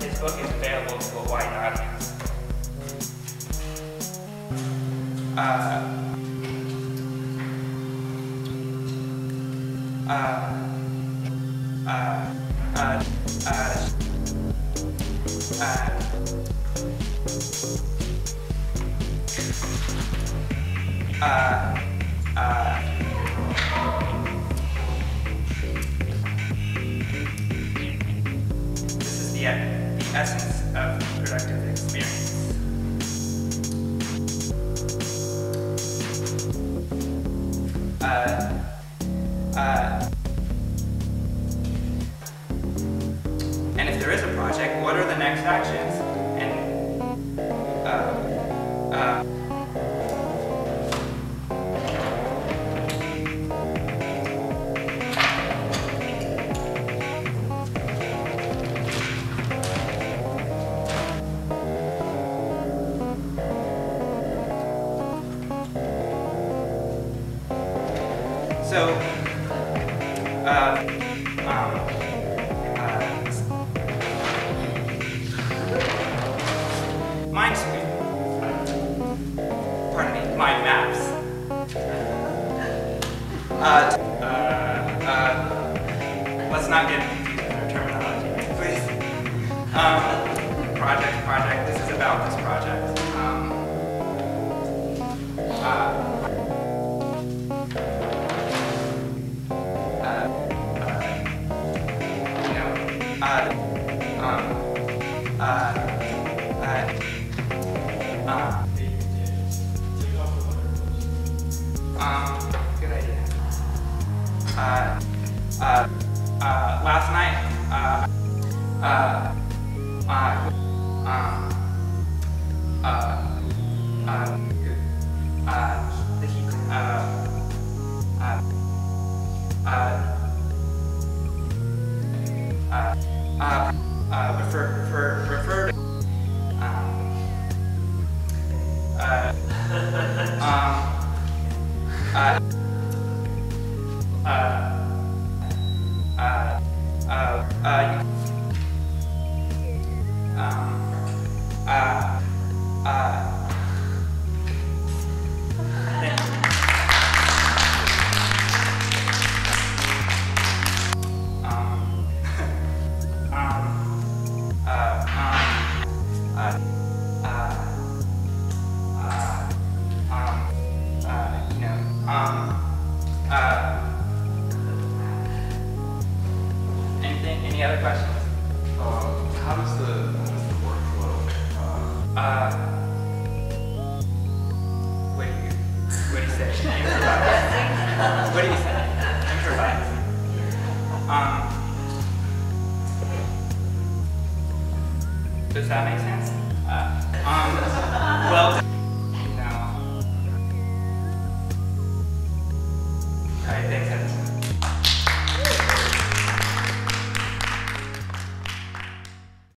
This book is available to a wide audience. This is the essence of productive experience. And if there is a project, what are the next actions? And so, mind maps. Let's not get confused with our terminology, please. Project, this is about this project. Good idea. Last night, any other questions? How does the workflow? What do you say? Improvise. What do you say? Improvise. Does that make sense? Well.